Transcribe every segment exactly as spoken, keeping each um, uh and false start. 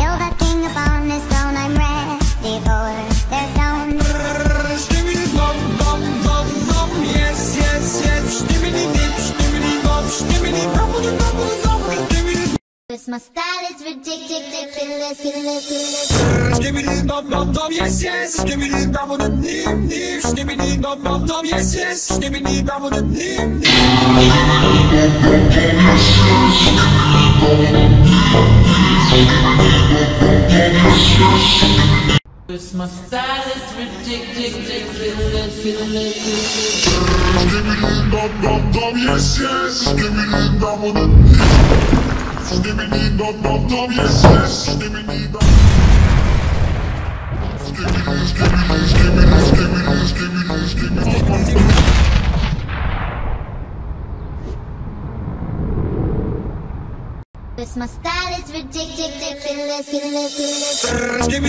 You're the king upon this throne, I'm ready for the sound. Stimmity bop, bop, bop, bop, yes, yes, yes. Stimmity dip, stimmity bop, stimmity bop, stimmity bop. Christmas style is ridiculous, ridiculous. Stimmity bop, bop, bop, yes, yes. Stimmity bop, bop, dim, dim. Stimmity bop, bop, bop, yes, yes. Stimmity bop, bop, dim, dim. Christmas style is ridiculous, ridiculous. Christmas style is ridiculous. Give me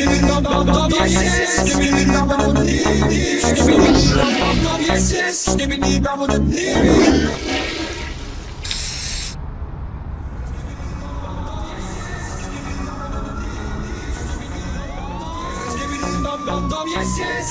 the love, love, love, yes. Give me the love, love, yes. Give me the love, love, yes. Give me the love, love, yes.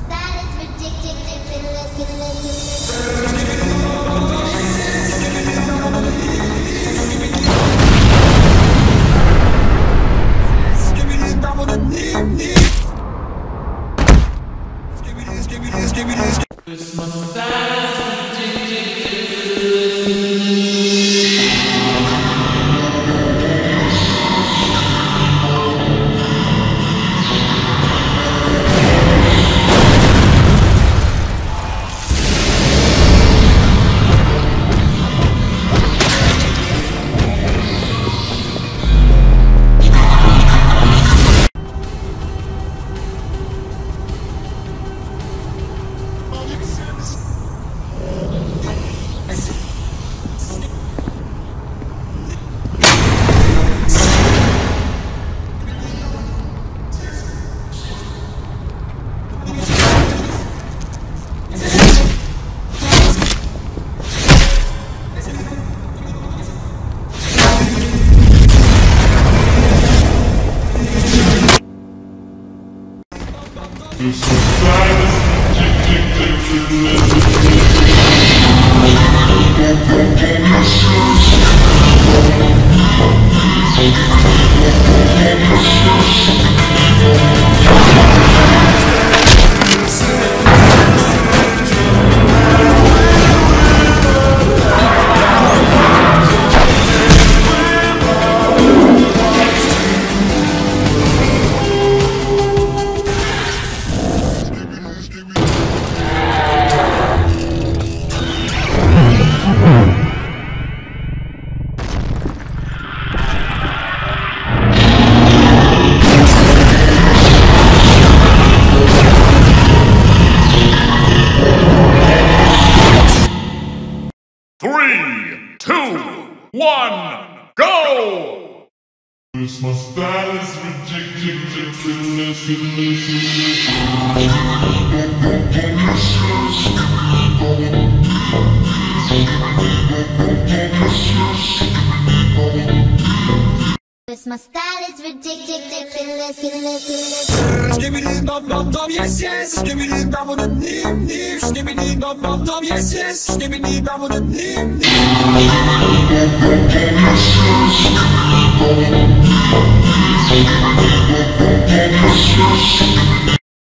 style is ridiculous. Christmas style is ridiculous. Christmas style is ridiculous. Stimmity bop bop bop, yes yes. Stimmity bop bop dim dim. Stimmity bop bop bop, yes yes. Stimmity bop bop dim dim.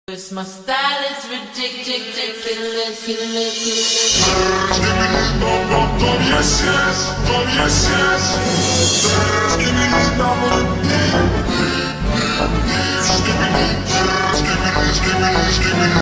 Christmas style is ridiculous. Yes, yes, oh, yes, yes. Give me the number. Give me the, give me the.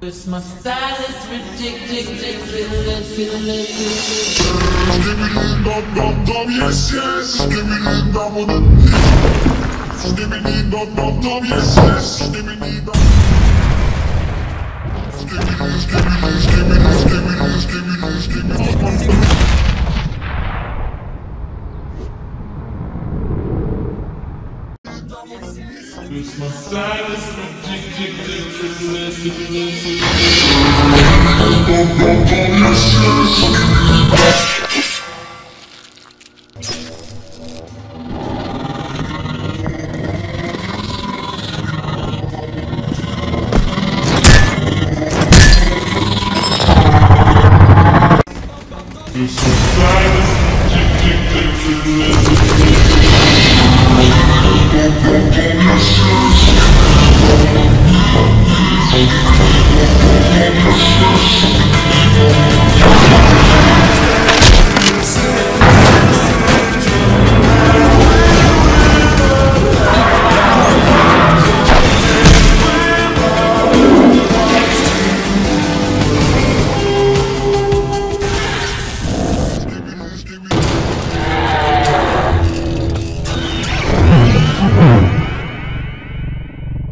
This my style is ridiculous. Yes, yes. Give me the give me my style is ridiculous.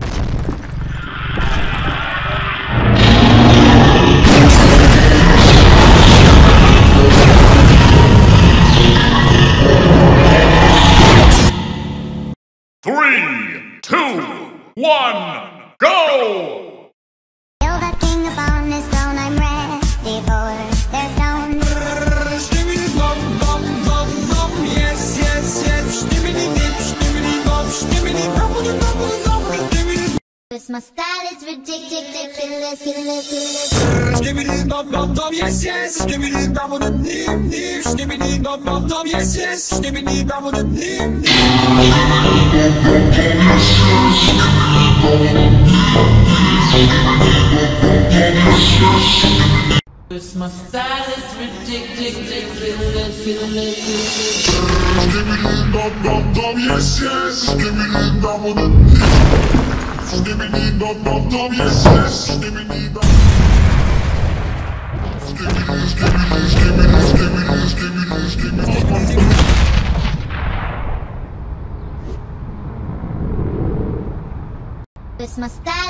One, go! Still the king upon his throne, I'm ready for their stone. Stimmity bum, bum, bum, bum, yes, yes, yes. Stimmity dip, stimmity bum, stimmity bubbly, bubbly, bubbly, stimmity. Christmas style is ridiculous, ridiculous. Stimmity bum, bum, bum, yes, yes. Stimmity bubbly, nip, nip. Stimmity bum, bum, bum, yes, yes. Stimmity bubbly, nip, nip. Yes, yes. This my style is ridiculous. Yes, yes. Give me the this my style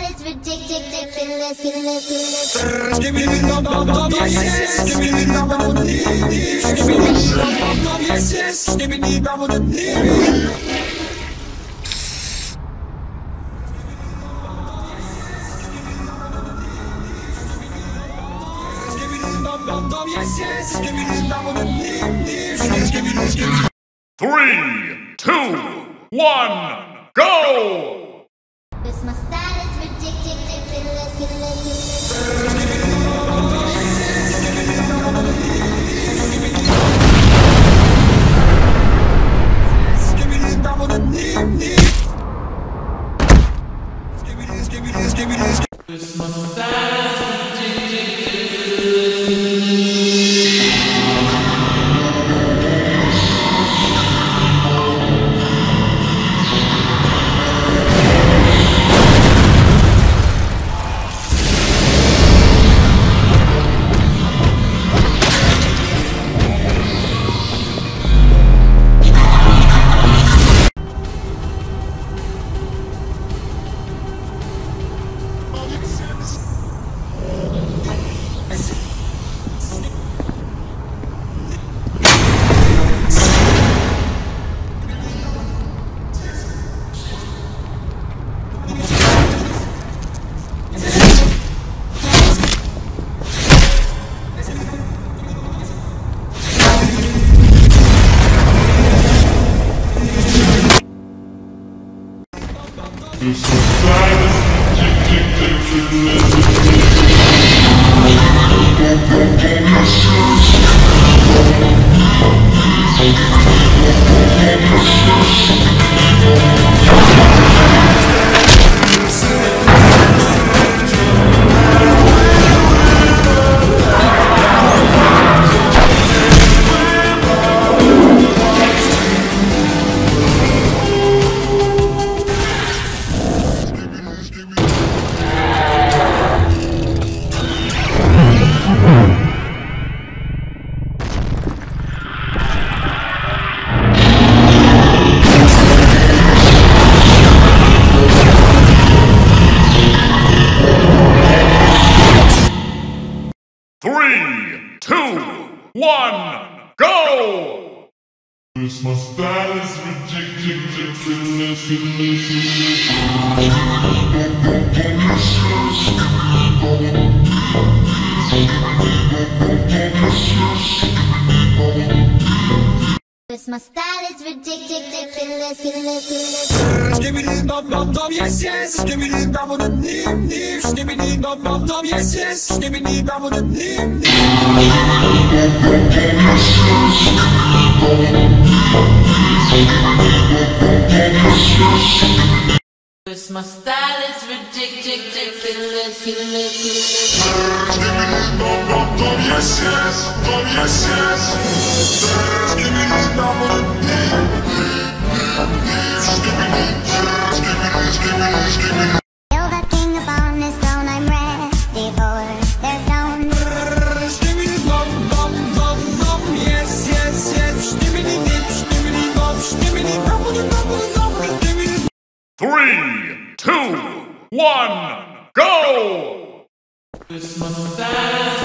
is ridiculous. Give me the love, love, love, yes, give me the love, love, yes, yes, give me the love, love, yes. Three, two, one, go! This my style is ridiculous. This my style Three, two, one, go! Christmas that is ridiculous, Christmas that is ridiculous, ridiculous, ridiculous. Yes, yes, give me the bubble and name, yes, give me the bubble, yes, yes, give me the bubble and name, yes. Christmas that is ridiculous, ridiculous. Give me the bubble, yes, yes, yes, yes. Give me the bubble, Silver King upon his throne, I'm ready for their stone. Stimmity bum bum bum bum, yes, yes, yes. Stimmity dip, stimmity bum, stimmity bubble, bubble, bubble, stimmity. Three, two, one, go! Christmas dance,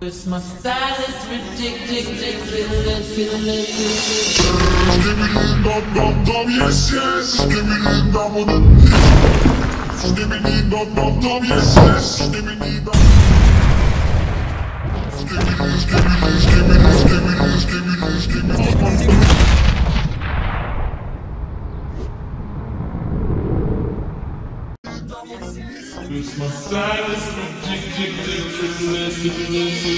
Christmas that is ridiculous, yes, yes, give me the double, give me the double, yes, yes, give me the double, give me the give me give me Christmas that is ridiculous,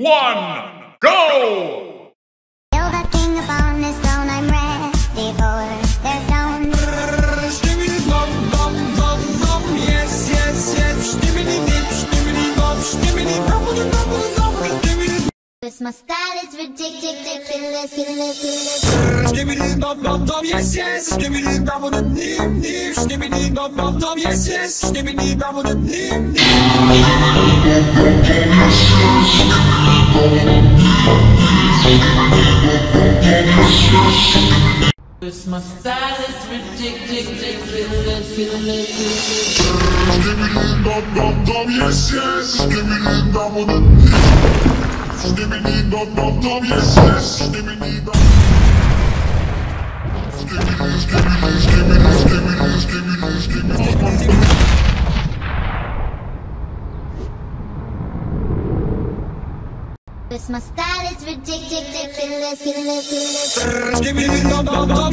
One, go! Silver King upon his throne, I'm ready for their stone. Stimmity bum bum bum bum, yes, yes, yes. Stimmity dip, stimmity bum, stimmity bubble, bubble, bubble, stimmity. Christmas that is ridiculous, ridiculous. Stimmity bum bum bum, yes, yes. Stimmity bubble, nip, nip. Stimmity bum bum bum, yes, yes. Stimmity bubble, nip, nip. Christmas that is ridiculous, yes, yes, give me the double, give me the double, yes, yes, give me the double, give me the double, give me Christmas that is ridiculous, ridiculous. Give me the bubble,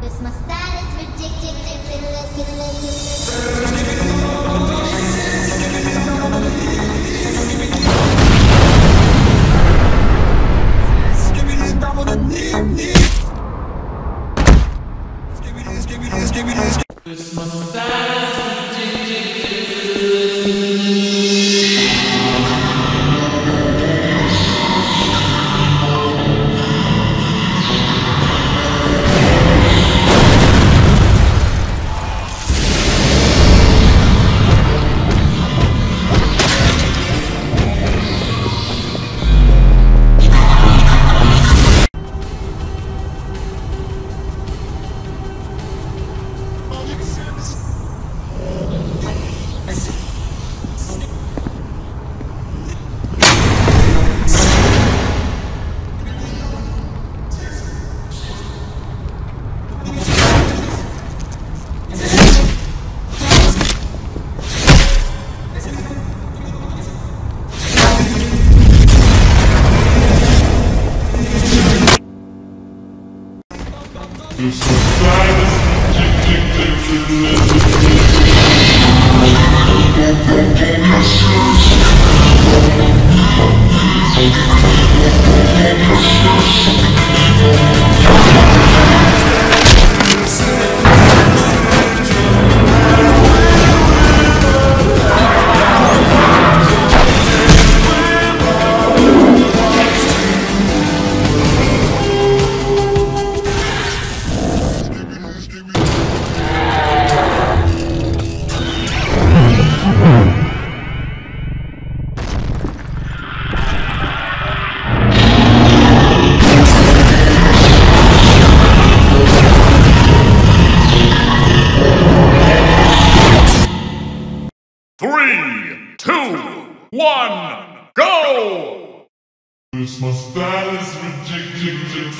Christmas that is ridiculous, ridiculous. One, go! Christmas style is ridiculous.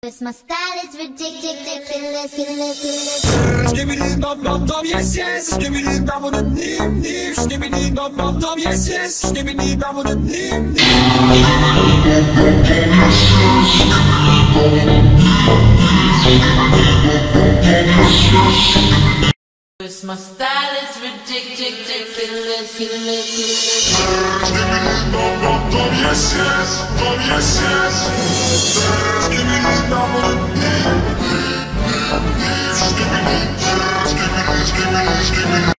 Christmas style is ridiculous. Give me the bum bum bum, yes, yes. Give me the bum on the name, name. Give me the bum bum bum, yes, yes. Give me the bum on the name, name. Christmas style is ridiculous. Yes, yes, oh, yes, yes. Give me this number. Give me this, give me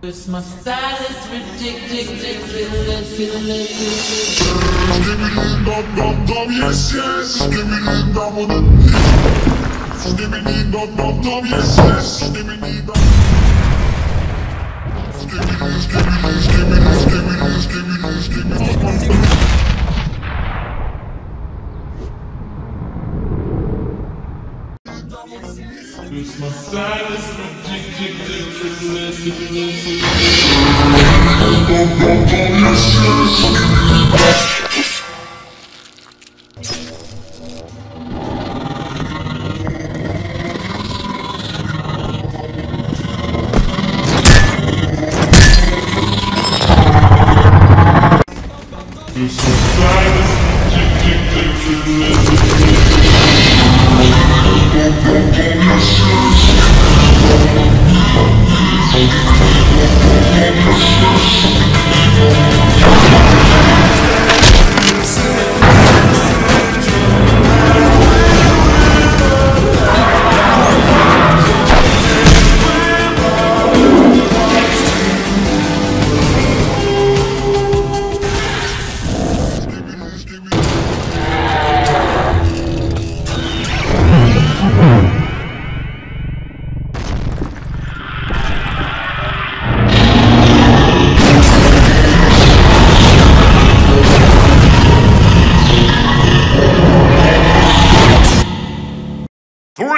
Christmas style is ridiculous. Give me the dum dum dum, yes yes. Give me the dum on the. Give me the dum dum dum, yes yes. Give me the dum. Give me this, give me this, give me this, give me this, give me this, give me this, give me this. Christmas style is ridiculous. Christmas style is one,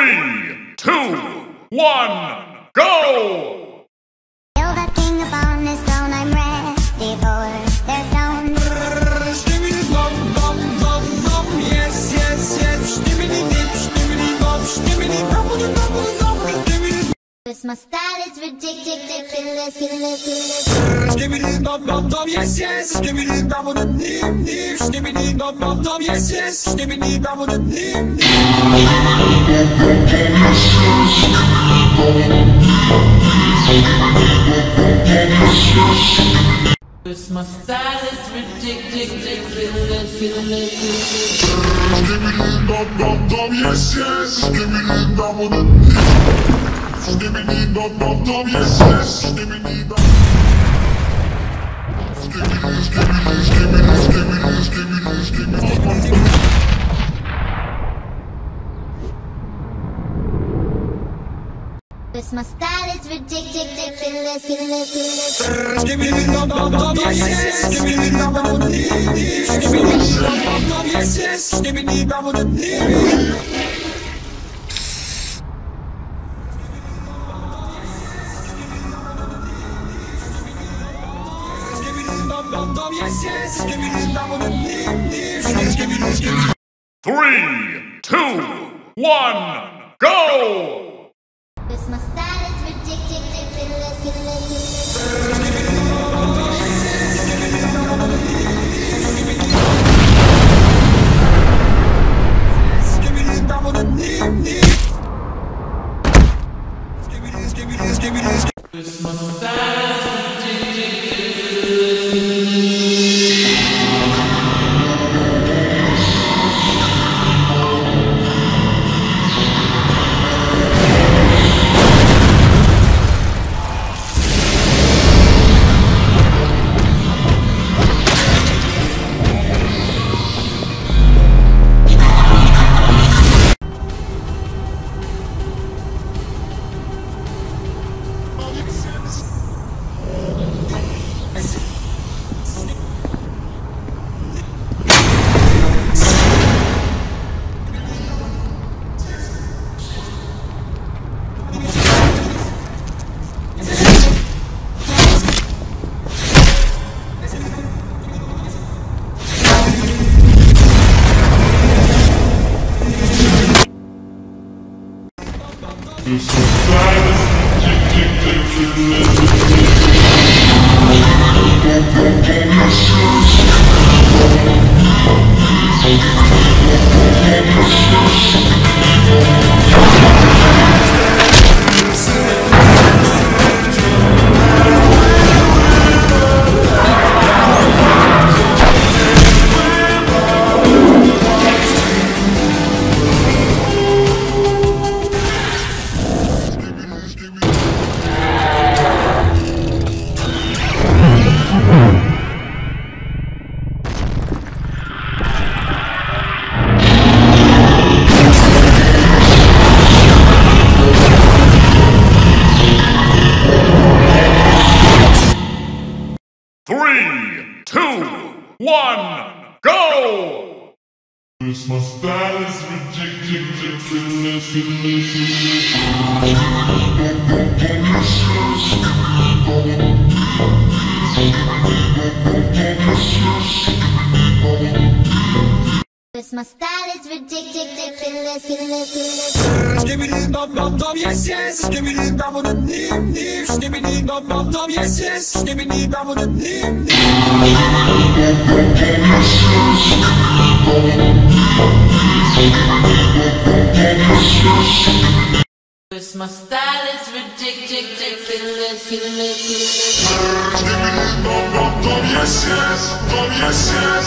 go! Build a king upon his throne, I'm ready for their stone. Stimmity bum bum bum bum, yes, yes, yes. Stimmity dip, stimmity bum, stimmity bubbly bubbly bubbly, stimmity. Christmas style is ridiculous. Stimmity bum bum bum, yes, yes. Stimmity bubbly nip nip, stimmity bum bum bum, yes, yes. Stimmity bubbly nip nip. Christmas style is ridiculous. Give me the dum dum dum, yes yes. Give me the dum on the. Give me the dum dum dum, yes yes. Give me the dum. My style is ridiculous, ridiculous, ridiculous. Give me the number of yeses, give me the number of yeses, give me the number of yeses, give me the number of yeses. Three, two, one, go! My style is ridiculous. My style is ridiculous, ridiculous. Give me the number, number, yes, yes. Give me the number, number, yes, yes. Give me the number, number, yes, yes. Give me the number, number, yes, yes. My style is ridiculous, ridiculous. Give me the number, number, yes, yes. Number, yes, yes.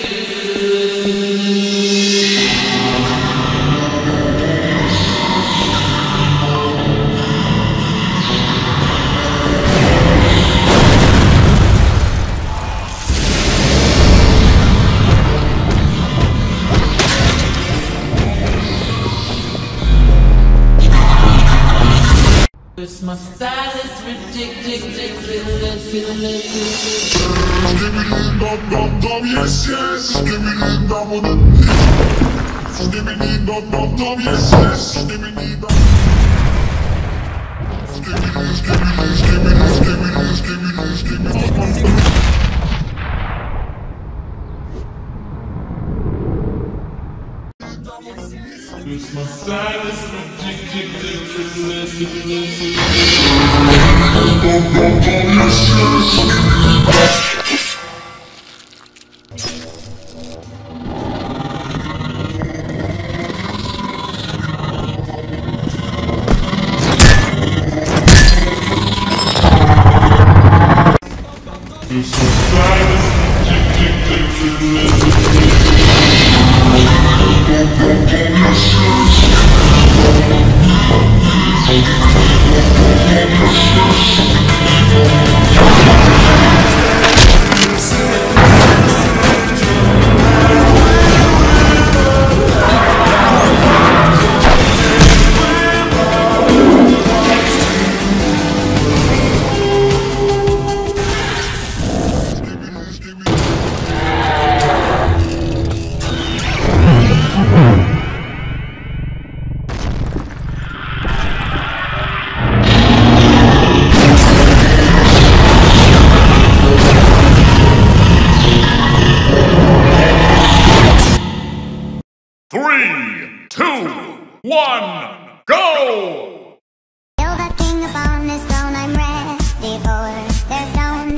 My style is ridiculous, ridiculous. Give me the number, number, yes, yes. Give me the number, yes. Give me the number, yes, yes. Give me the number, yes. This my style is ridiculous, ridiculous. One, go! Kill the king upon his throne, I'm ready for their stone.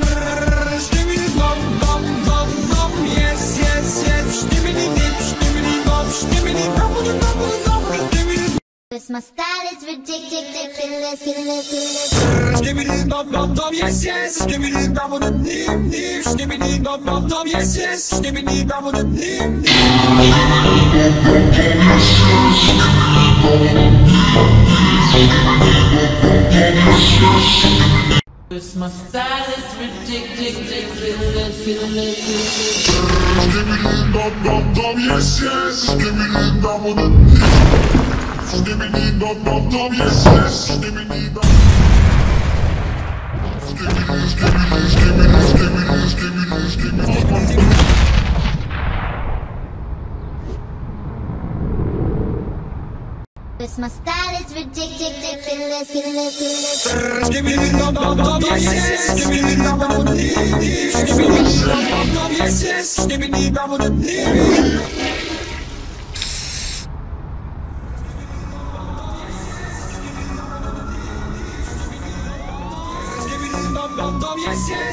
Stimmity bum, bum, bum, bum, yes, yes, yes. Stimmity dip, stimmity bum, stimmity bubbly, bubbly, bubbly, stimmity. This my style is ridiculous, ridiculous. Stimmity bum, bum, bum, yes, yes. Stimmity bubbly, nip, nip. Stimmity bum, bum, bum, yes, yes. Stimmity bubbly, nip, nip. This my style is ridiculous, ridiculous. Give me the dum dum dum, yes yes. Give me the dum on the. Give me the dum dum dum, yes yes. Give me the dum. Give me this, give me this, give me this, give me this, give me this, give me this, give me this. This my style is ridiculous, ridiculous. Give me the dum dum dum, yes yes. Give me the dum on the. Give me the dum dum dum, yes yes.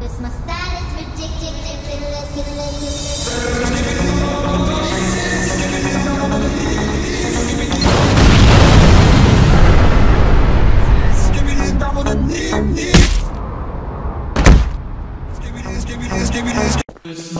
This my style is ridiculous, ridiculous. This my style is ridiculous. This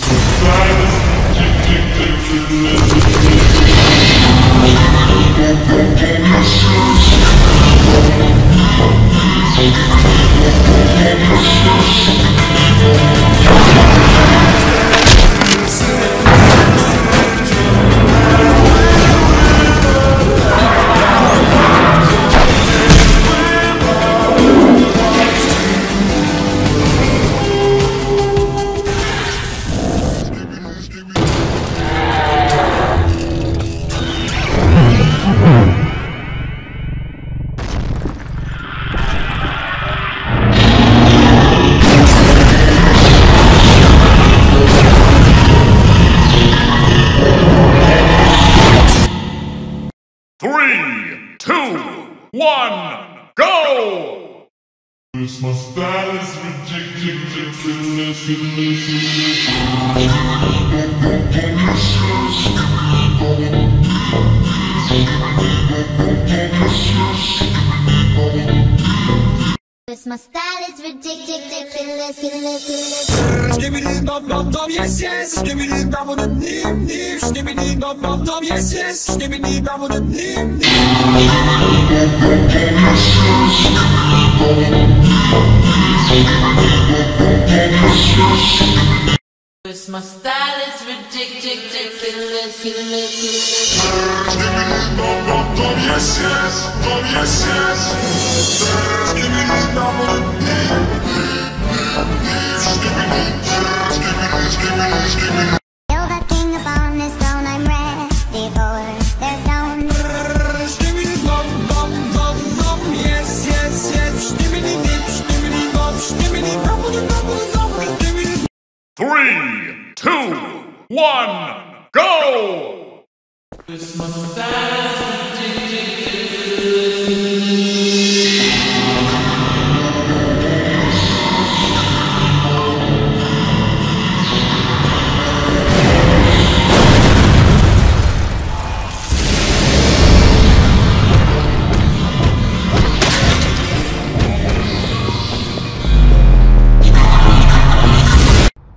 is one, go! This my style is ridiculous, ridiculous. 'Cause my style is ridiculous, ridiculous. Skibbity bop bop bop, yes yes. Skibbity bop with a nim nim. Skibbity bop bop bop, yes yes. Skibbity bop with a nim nim. Cause my style is ridiculous, ridiculous. Skibbity bop bop bop, yes yes, bop yes yes. Three, two, one, go! Christmas my style is ridiculous, ridiculous.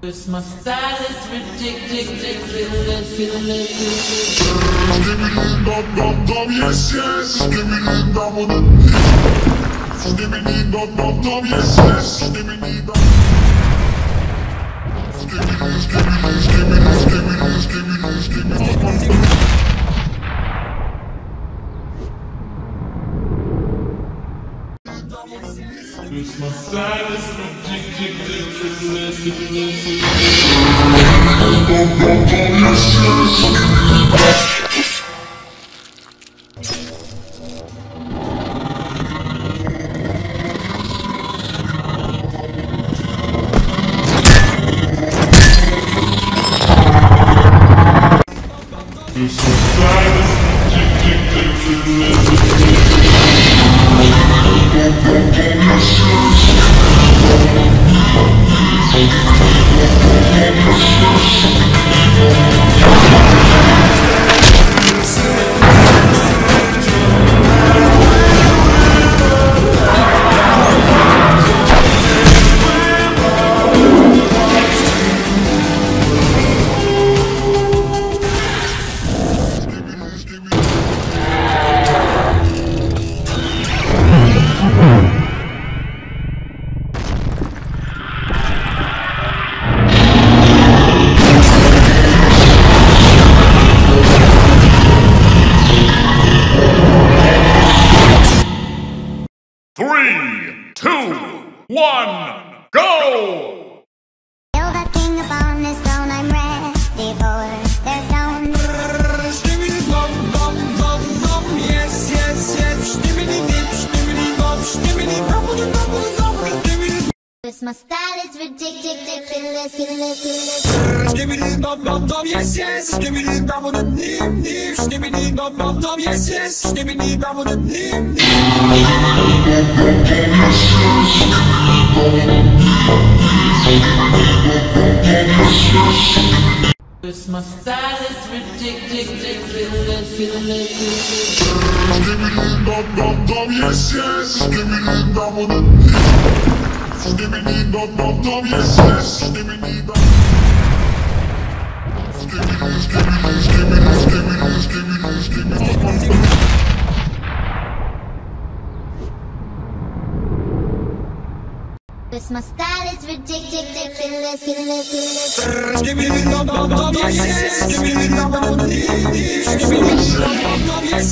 Cause my style is ridiculous, ridiculous. Cause my style is ridiculous, ridiculous. Three, two, one, go! Still the king upon this throne, I'm ready for their stone. Skibbity bop bop bop bop, yes yes yes. Skibbity dip, skibbity bop, skibbity boppity boppity boppity skibbity. Cause my style is ridiculous, ridiculous. Skibbity bop bop bop, yes yes. Skibbity bop with a nim nim. Skibbity bop bop bop, yes yes. Skibbity bop with a nim nim. Cause my style is ridiculous, ridiculous. Cause my style is ridiculous, ridiculous. Skibbity bop bop bop, yes yes. Skibbity bop bop bop, yes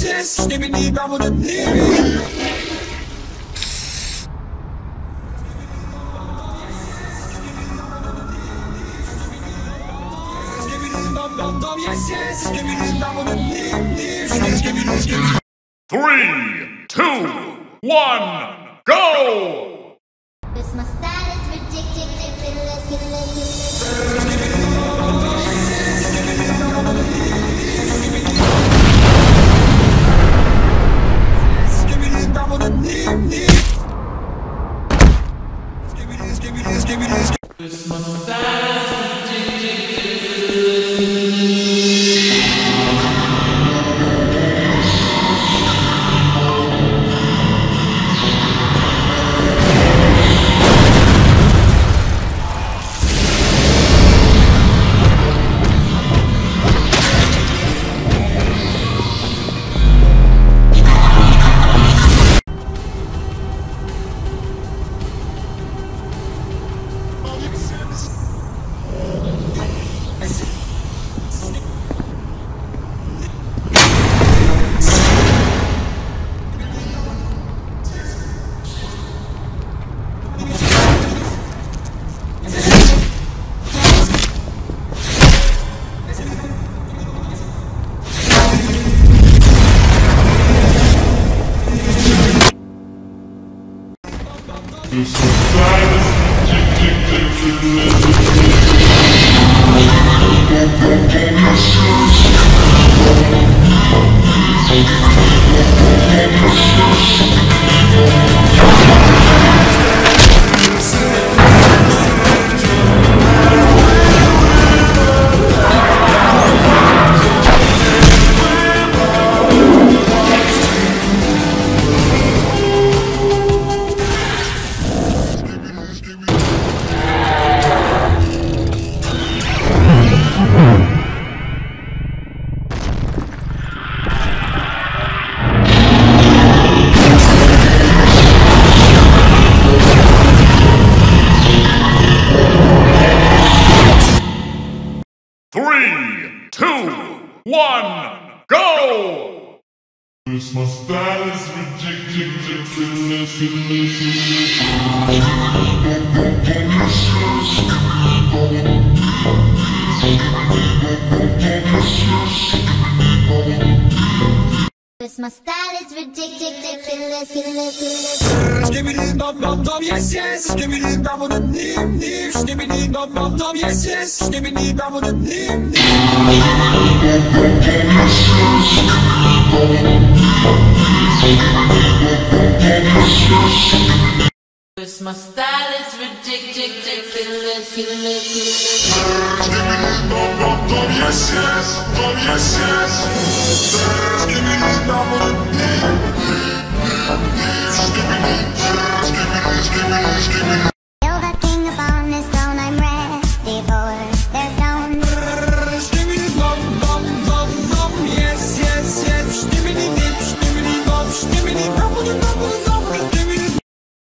yes. Skibbity bop bop bop, yes. Three, two, one, go! Cause my style is ridiculous, ridiculous. One, go! This my style is ridiculous. This my style is ridiculous. Give me the bum bum bum, yes yes. Give me the bum bum nim nim. Give me the bum bum bum, yes yes. Give me the bum bum nim nim. This my style is ridiculous. Give me the bum bum bum, yes yes. Bum yes yes. Give me the bum bum nim nim.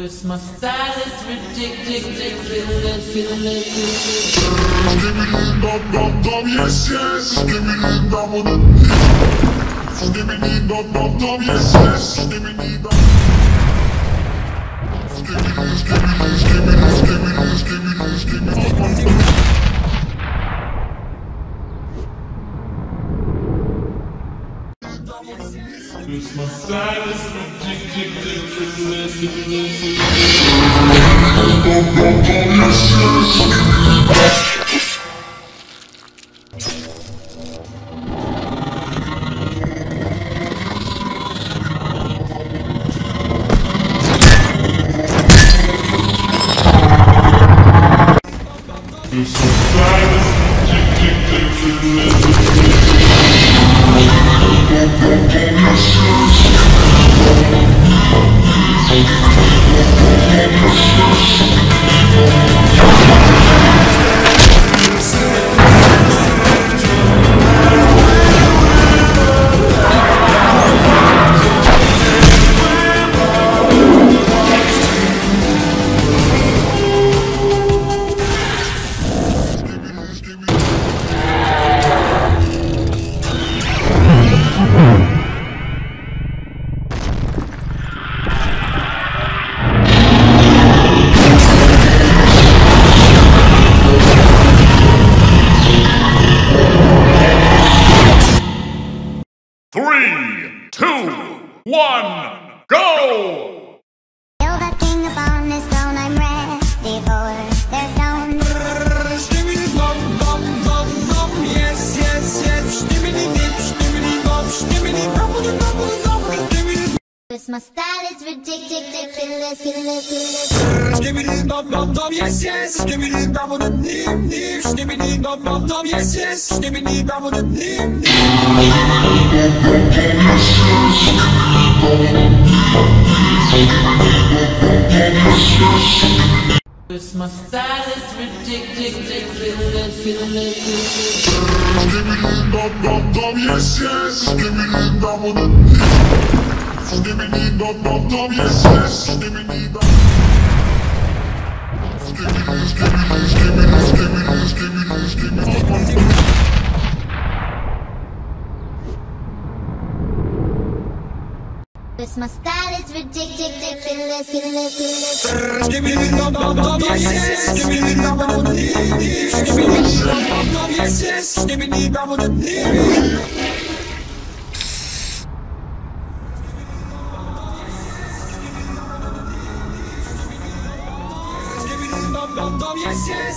This my style is ridiculous. Give me the bum bum bum, yes yes. Give me the bum bum. Give me the bum bum bum, yes yes. Give me the bum. Give me this, give me this, give me this, give me this, give me this, give me this, give me this. This my style is ridiculous. This my style is ridiculous. Three, two, one, go! Still the king upon this throne, I'm ready for their stone. Stimmity bum bum bum bum, yes yes yes. Stimmity dip, stimmity bum, stimmity bubbly bubbly bubbly. This my style is ridiculous. Stimmity bum bum bum, yes yes. Stimmity bubbly nim nim. Stimmity bum bum bum, yes yes. Stimmity bubbly nim nim. This my style is ridiculous. Give me the bum bum bum, yes yes. Give me the bum bum. Give me the bum bum, yes yes. Give me the bum. My style is ridiculous. Give me the number of yes, give me the number of yes, give me the number of yes, give me the number of yes.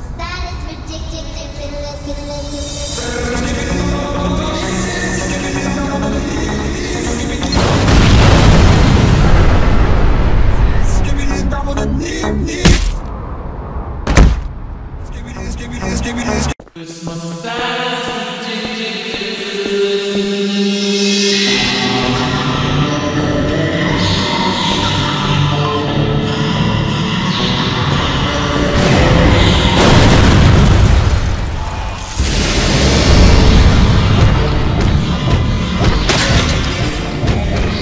style is ridiculous. This my style is ridiculous. My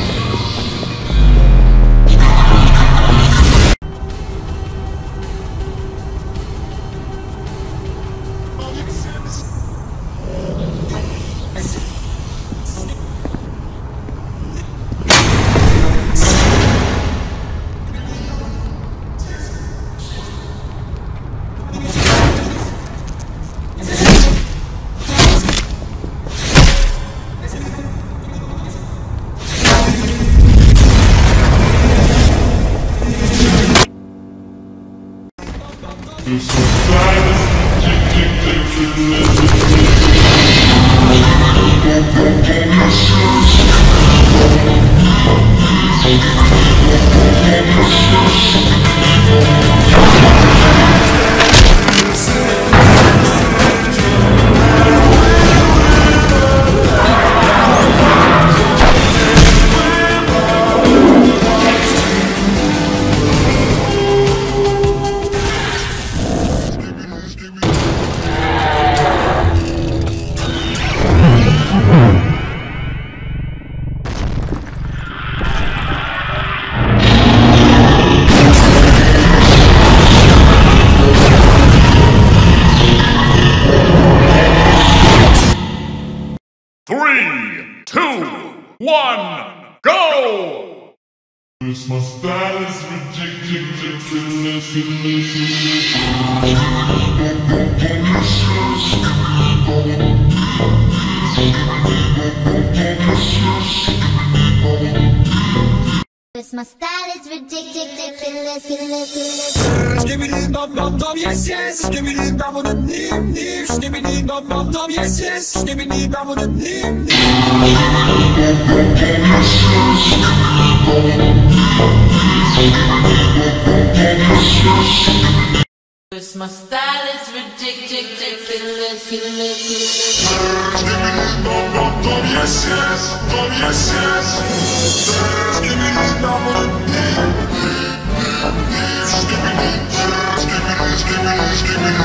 style is ridiculous. Give me the number, yes, yes. Give me the number, yes, yes. Give me the number, yes, yes. Give me the number, yes, yes. My style is ridiculous. Yes, yes, yes, yes. Give me this number. Give me this, give me this, give me this.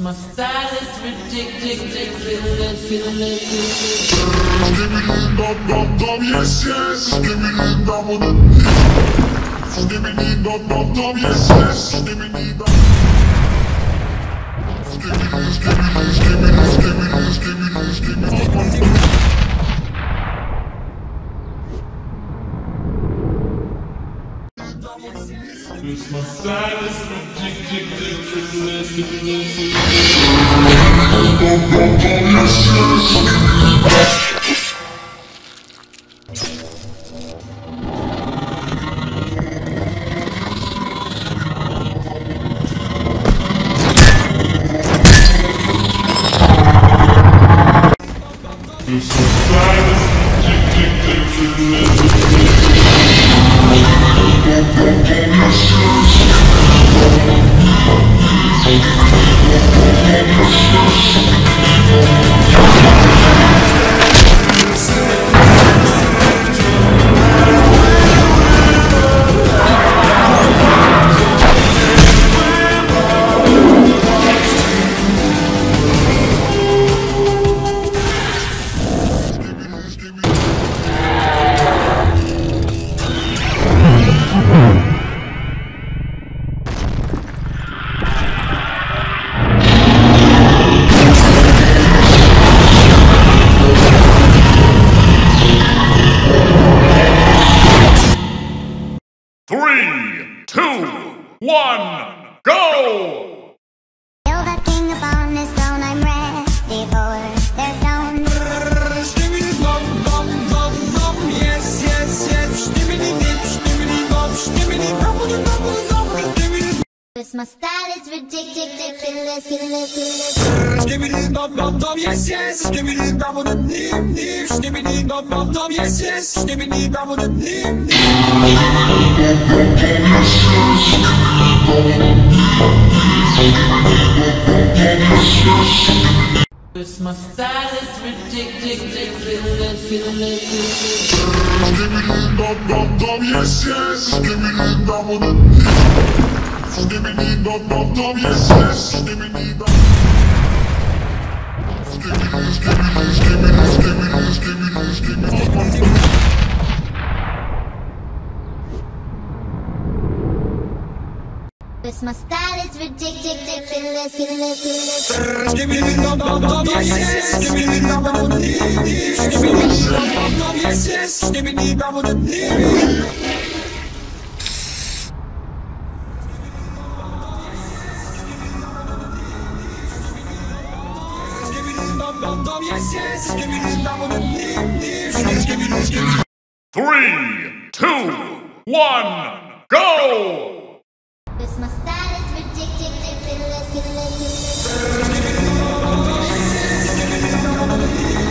My style is ridiculous. Give me the yes, yes. Give me the Give me the yes, yes. Give me the Give me this, give me this, it's my style is ridiculous. Yes, yes. One, go! You're the king upon this throne, I'm ready for their throne. Stimmity bum, bum, bum, bum, yes, yes, yes. Stimmity dip, stimmity bum, stimmity bubble, bubble, bubble. Christmas style is ridiculous, ridiculous, ridiculous. Stimmity bum, bum, bum, yes, yes. Stimmity bubble, nim, nim. Stimmity bum, bum, bum, yes, yes. Stimmity bubble, nim, nim. Christmas style is ridiculous, ridiculous. Give me the dum dum dum, yes yes. Give me the dum dum. Give me the dum dum dum, yes yes. Give me the dum. Give me this, give me this, give me this, give me this, give me this, give me this, give me this. Christmas style is ridiculous, ridiculous. Give me the dum dum dum, yes yes. Give me the dum dum dum, yes yes. Give me the dum dum dum, yes yes. Give me the dum dum dum, yes. Three, two, one, go. Christmas style is ridiculous, ridiculous. Christmas style one,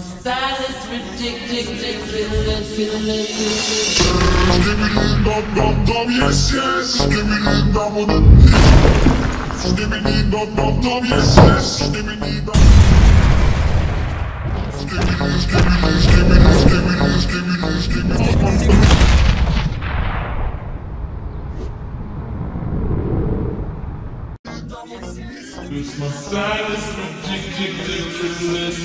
style is ridiculous. Skibidi bop bop bop, yes yes. Skibidi bop bop bop. Skibidi bop bop bop, yes yes. Skibidi bop. Skibidi skibidi skibidi skibidi skibidi skibidi skibidi. My style is ridiculous.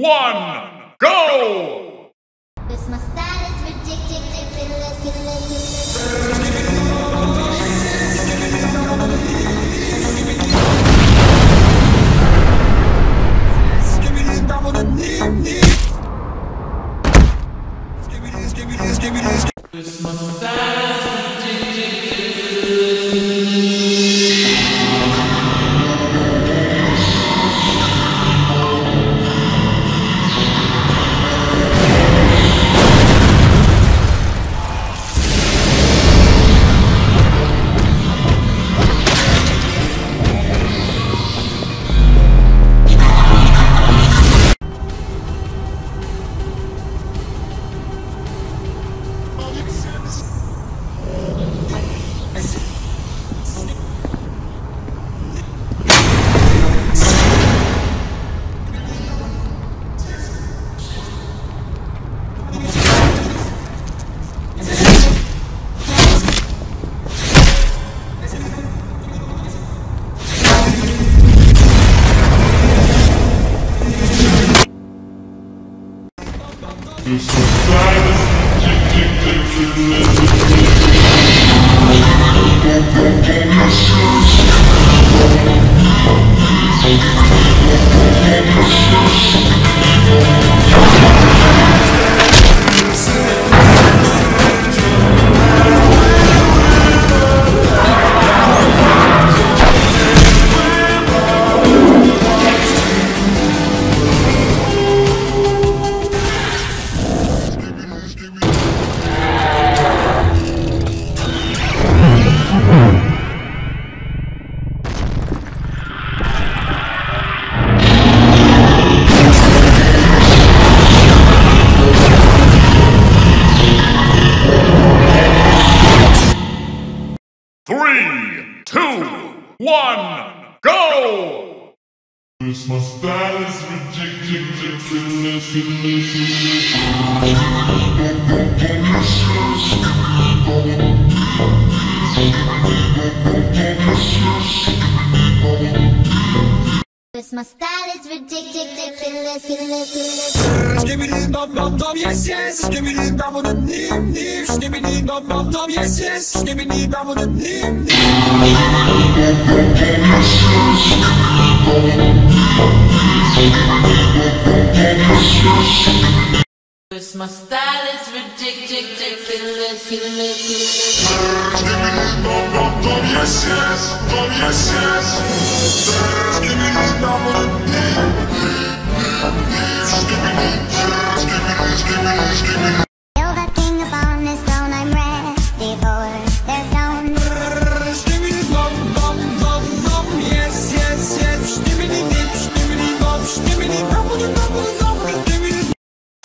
One, go! This my style is ridiculous. This my style is ridiculous. Three, two, one, go! My style is ridiculous. This my style is ridiculous. Give me the bum bum bum, yes yes. Give me the bum bum bum, yes yes. Give me the bum bum bum, yes yes. Give me the bum bum bum, yes yes. This my style is ridiculous. Give me the bum bum bum, yes yes. Bum yes yes. Give me the bum bum bum. Still the king upon his throne, I'm ready for their stone. Give me the bum bum bum bum, yes yes yes. Give me the dip, give me the bum, give me the bum bum bum.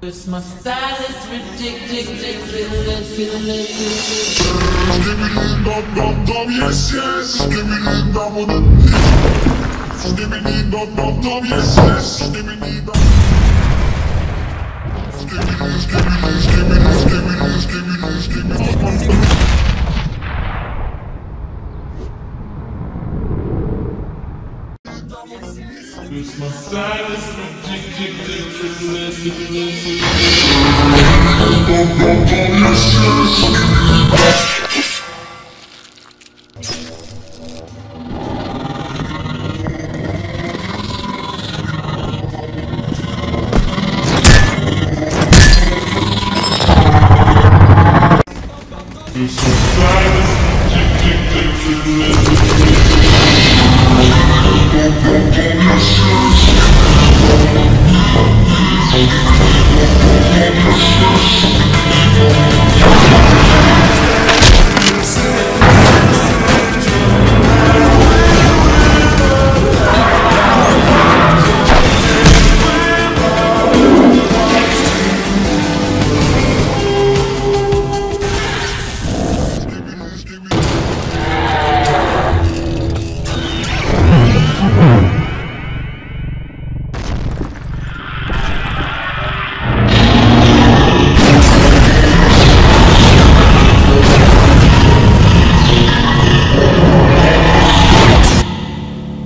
This my style is ridiculous. Give me the bum bum bum, yes yes. Give me the bum bum, give me the bum bum bum, yes yes. Give me the bum, give me this, give me this, give me this, give me this, give me this, give me this, give me this. This my style is ridiculous. This my style is ridiculous.